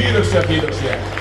Kiitoksia, kiitoksia.